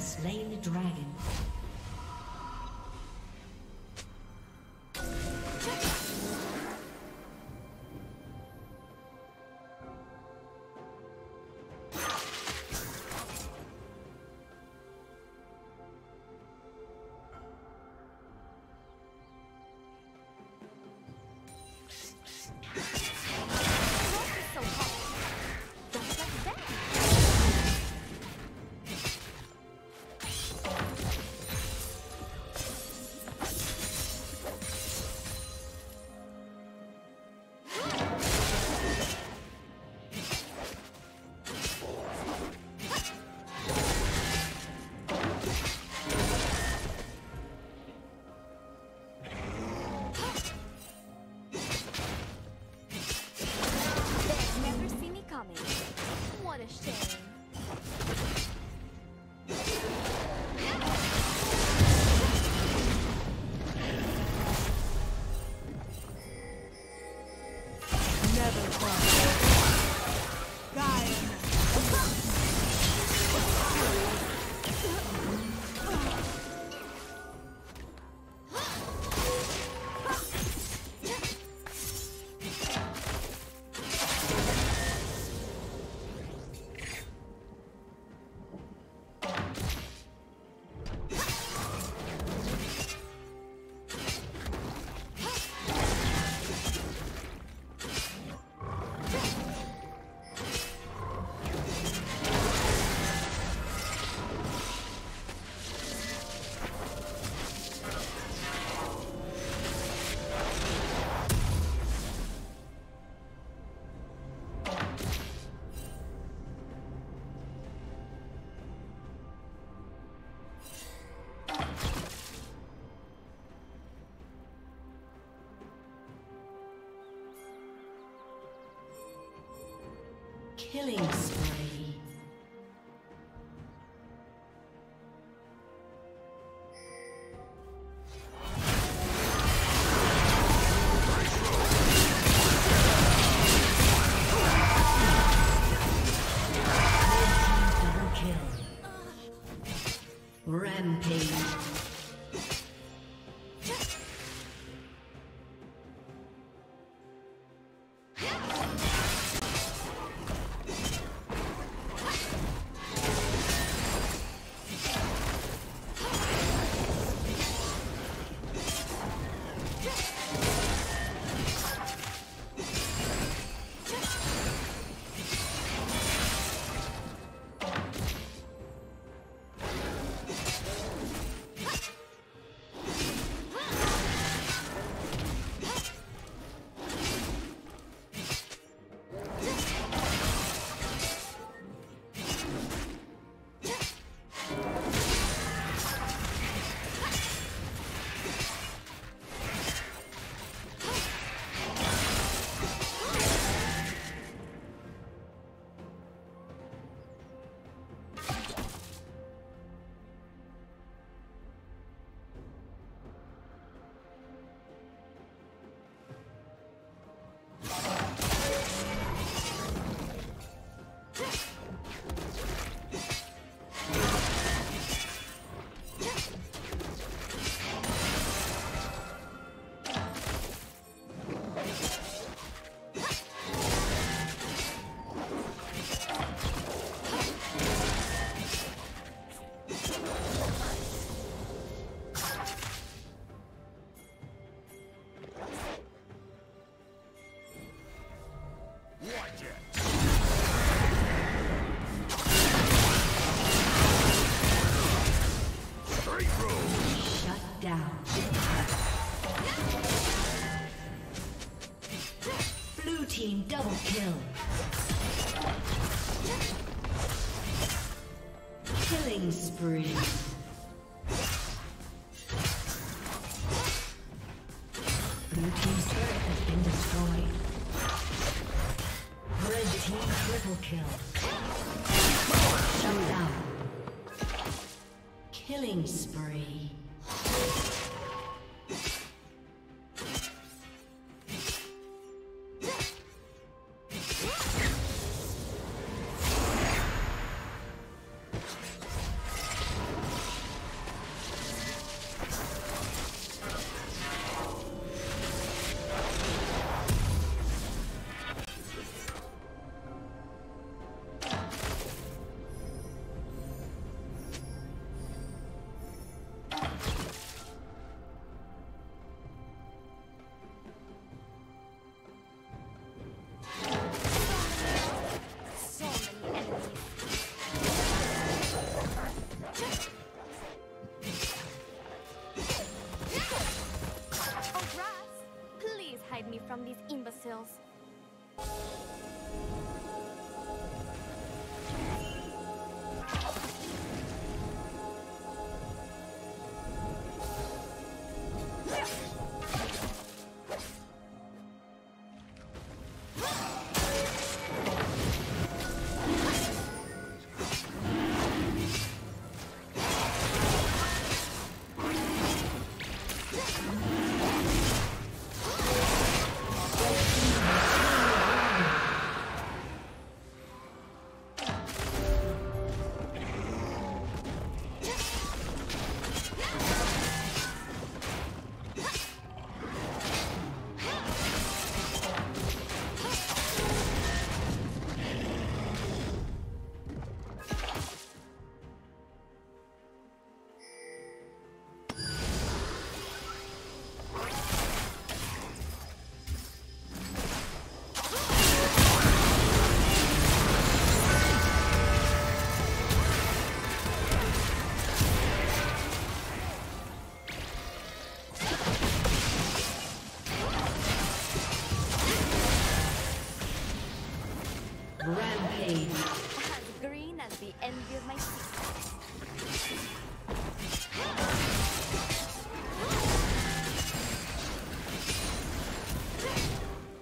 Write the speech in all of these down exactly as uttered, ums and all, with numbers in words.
Slain the dragon. Killing spree. Double kill. Rampage. Double kill. Killing spree. Blue team's turret has been destroyed. Red team triple kill. Shut down. Killing spree. Hills.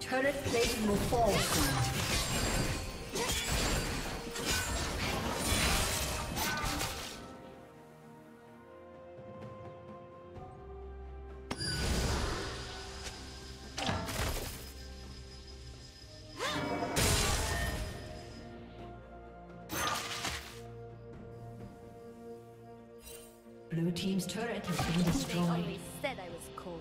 Turret plate will fall soon. Blue team's turret has been destroyed. They always said I was cold.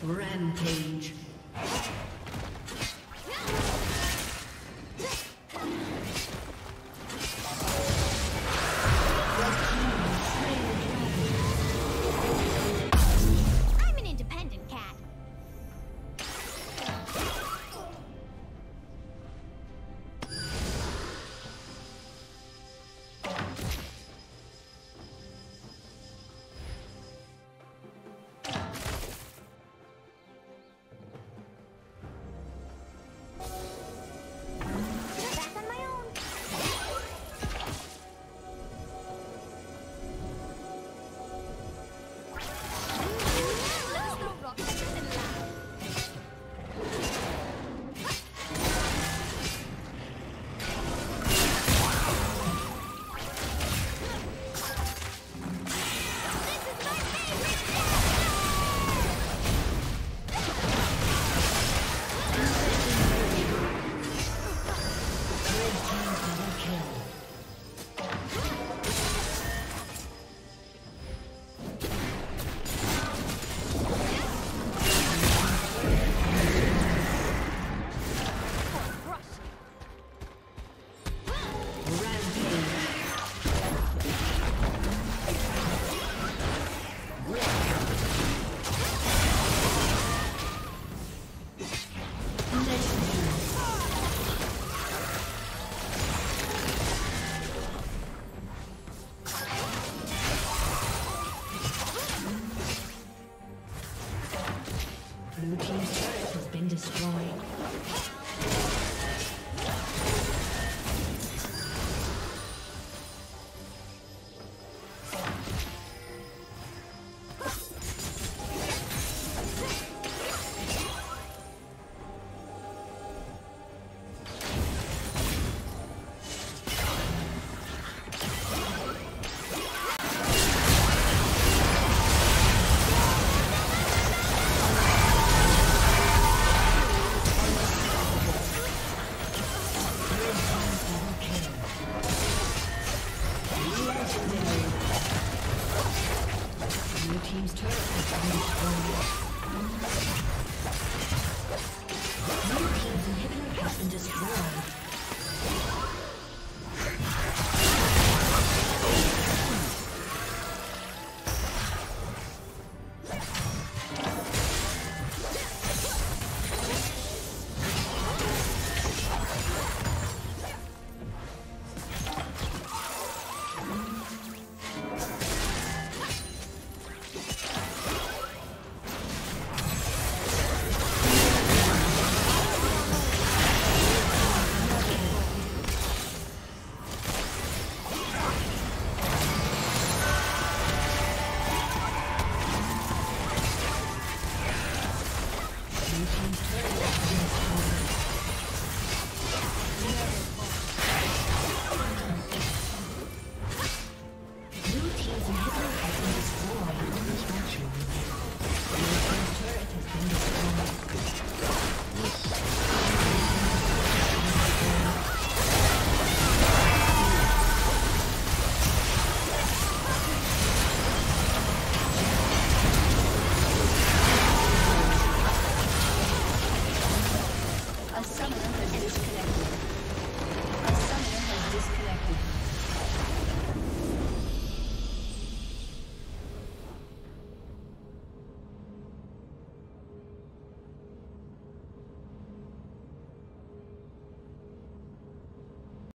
Rampage. team's turret has been destroyed. Blue team's inhibitor has been destroyed. Blue team's turret has been destroyed.